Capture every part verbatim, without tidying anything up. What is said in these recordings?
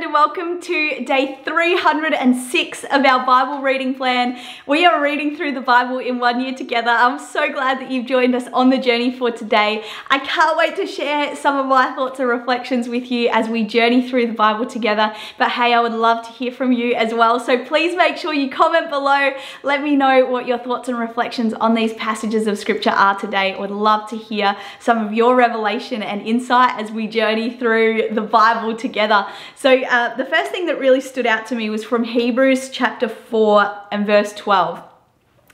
and welcome to day three hundred and six of our Bible reading plan. We are reading through the Bible in one year together. I'm so glad that you've joined us on the journey for today. I can't wait to share some of my thoughts and reflections with you as we journey through the Bible together. But hey, I would love to hear from you as well. So please make sure you comment below. Let me know what your thoughts and reflections on these passages of scripture are today. I would love to hear some of your revelation and insight as we journey through the Bible together. So uh, the first thing that really stood out to me was from Hebrews chapter four and verse twelve.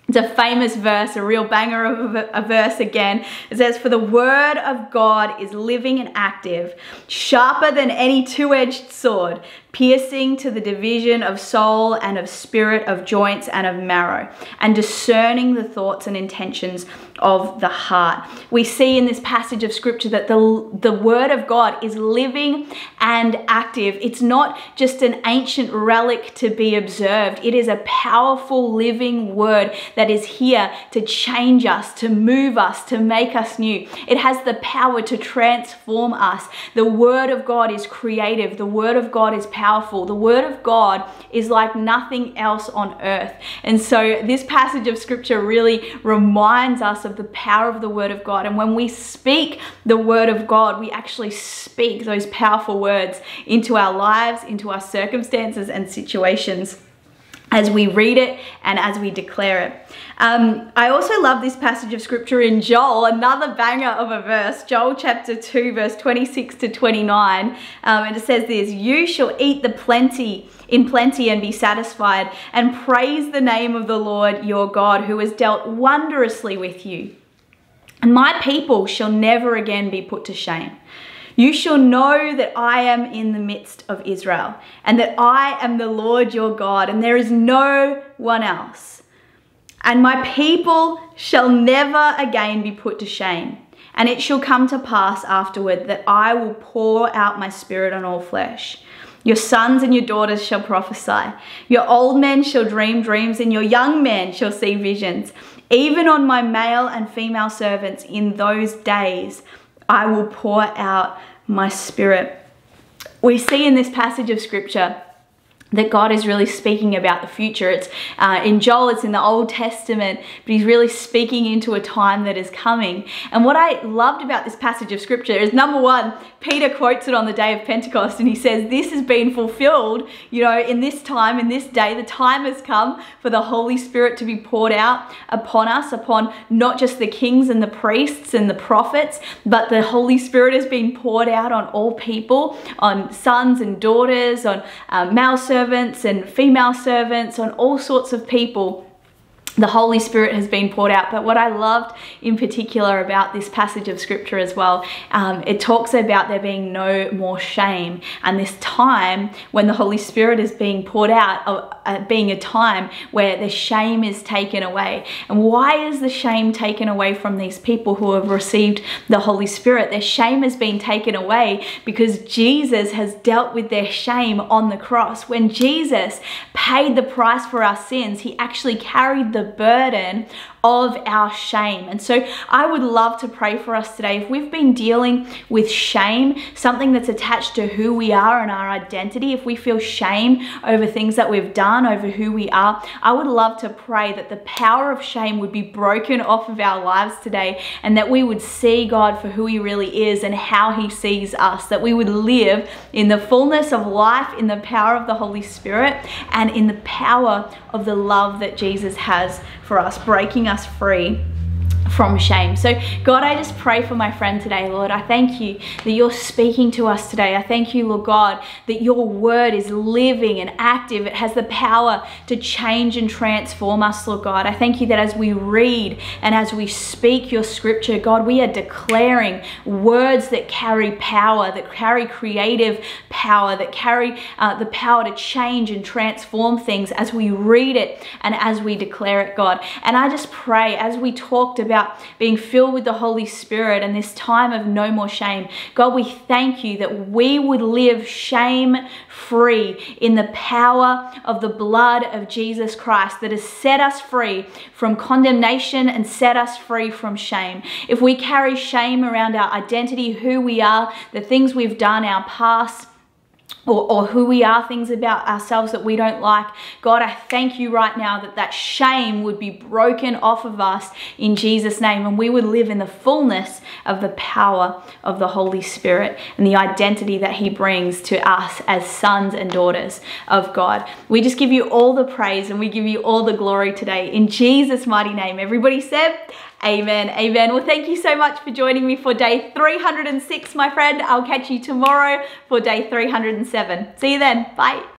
It's a famous verse, a real banger of a verse again. It says, "For the word of God is living and active, sharper than any two-edged sword, piercing to the division of soul and of spirit, of joints and of marrow, and discerning the thoughts and intentions of the heart." We see in this passage of scripture that the, the word of God is living and active. It's not just an ancient relic to be observed. It is a powerful living word that is here to change us, to move us, to make us new. It has the power to transform us. The Word of God is creative. The Word of God is powerful. The Word of God is like nothing else on earth. And so this passage of scripture really reminds us of the power of the Word of God. And when we speak the Word of God, we actually speak those powerful words into our lives, into our circumstances and situations, as we read it and as we declare it. Um, I also love this passage of scripture in Joel, another banger of a verse, Joel chapter two, verse twenty-six to twenty-nine. Um, and it says this, "You shall eat the plenty in plenty and be satisfied, and praise the name of the Lord your God, who has dealt wondrously with you. And my people shall never again be put to shame. You shall know that I am in the midst of Israel, and that I am the Lord your God, and there is no one else. And my people shall never again be put to shame. And it shall come to pass afterward that I will pour out my spirit on all flesh. Your sons and your daughters shall prophesy. Your old men shall dream dreams, and your young men shall see visions. Even on my male and female servants in those days, I will pour out my spirit." We see in this passage of scripture that God is really speaking about the future. It's uh, in Joel, it's in the Old Testament, but he's really speaking into a time that is coming. And what I loved about this passage of scripture is, number one, Peter quotes it on the day of Pentecost, and he says, "This has been fulfilled, you know, in this time, in this day, the time has come for the Holy Spirit to be poured out upon us, upon not just the kings and the priests and the prophets, but the Holy Spirit has been poured out on all people, on sons and daughters, on uh, male servants, servants and female servants, on all sorts of people. The Holy Spirit has been poured out." But what I loved in particular about this passage of scripture as well, um, it talks about there being no more shame, and this time when the Holy Spirit is being poured out, uh, uh, being a time where the shame is taken away. And why is the shame taken away from these people who have received the Holy Spirit? Their shame has been taken away because Jesus has dealt with their shame on the cross. When Jesus paid the price for our sins, he actually carried the burden of our shame. And so I would love to pray for us today. If we've been dealing with shame, something that's attached to who we are and our identity, if we feel shame over things that we've done, over who we are, I would love to pray that the power of shame would be broken off of our lives today, and that we would see God for who he really is and how he sees us, that we would live in the fullness of life, in the power of the Holy Spirit, and in the power of the love that Jesus has for us, breaking us free from shame. So God, I just pray for my friend today, Lord. I thank you that you're speaking to us today. I thank you, Lord God, that your word is living and active. It has the power to change and transform us, Lord God. I thank you that as we read and as we speak your scripture, God, we are declaring words that carry power, that carry creative power, that carry uh, the power to change and transform things as we read it and as we declare it, God. And I just pray, as we talked about being filled with the Holy Spirit and this time of no more shame, God, we thank you that we would live shame free in the power of the blood of Jesus Christ that has set us free from condemnation and set us free from shame. If we carry shame around our identity, who we are, the things we've done, our past, Or, or who we are, things about ourselves that we don't like. God, I thank you right now that that shame would be broken off of us in Jesus' name, and we would live in the fullness of the power of the Holy Spirit and the identity that he brings to us as sons and daughters of God. We just give you all the praise and we give you all the glory today in Jesus' mighty name. Everybody said, amen, amen. Well, thank you so much for joining me for day three hundred and six, my friend. I'll catch you tomorrow for day three hundred and seven. See you then. Bye.